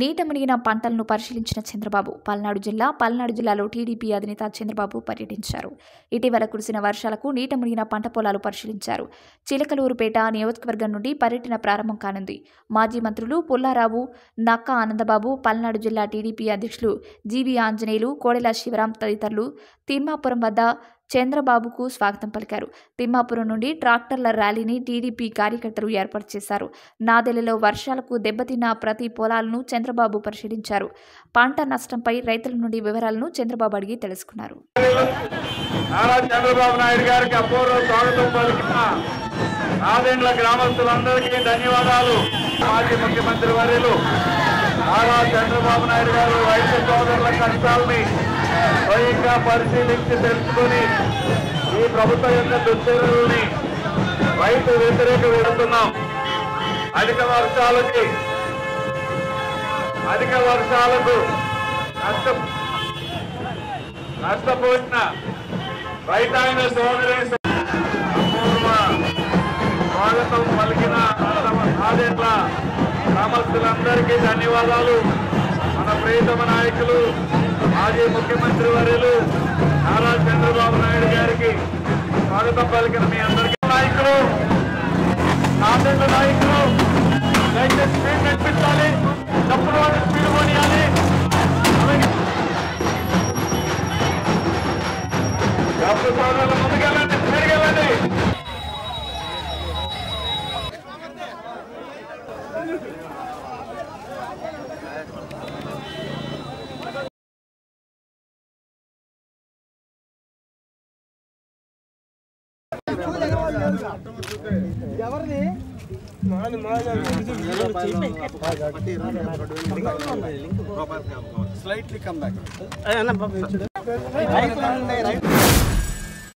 నీట మునిగిన పంటలను పరిశీలించిన చంద్రబాబు పల్నాడు జిల్లాలో టీడీపీ అధినేత చంద్రబాబు పర్యటించారు. ఇటీవల కురిసిన వర్షాలకు నీట మునిగిన పంట పొలాలు పరిశీలించారు. చిలకలూరుపేట నియోజకవర్గం నుండి పర్యటన ప్రారంభం కానుంది. మాజీ మంత్రులు పుల్లారావు, నక్కా ఆనందబాబు, పల్నాడు జిల్లా టీడీపీ అధ్యక్షులు జీవి ఆంజనేయులు, కోడెల శివరాం తదితరులు తిమ్మాపురం వద్ద చంద్రబాబుకు స్వాగతం పలికారు. తిమ్మాపురం నుండి ట్రాక్టర్ల ర్యాలీని టీడీపీ కార్యకర్తలు ఏర్పాటు చేశారు. నాదెళ్లలో వర్షాలకు దెబ్బతిన్న ప్రతి పొలాలను చంద్రబాబు పరిశీలించారు. పంట నష్టంపై రైతుల నుండి వివరాలను చంద్రబాబు అడిగి తెలుసుకున్నారు. స్వయంగా పరిశీలించి తెలుసుకుని ఈ ప్రభుత్వ యొక్క దుశ్చర్యల్ని రైతు వ్యతిరేక విడుతున్నాం. అధిక వర్షాలకు నష్టపోయిన రైతాంగ సోదరులకు స్వాగతం పలికిన నాదెండ్ల గ్రామస్తులందరికీ ధన్యవాదాలు. మన ప్రియతమ నాయకులు మాజీ ముఖ్యమంత్రి వర్యులు నారా చంద్రబాబు నాయుడు గారికి స్వాగతం పలికిన మీ అందరికీ నాయకులు దయచేసి స్పీడ్ నడిపించాలి. తప్పుడు వాళ్ళు స్పీడ్ కొనియాలి. ముందుకెళ్ళండి, స్పీడ్కెళ్ళండి. Slightly come back.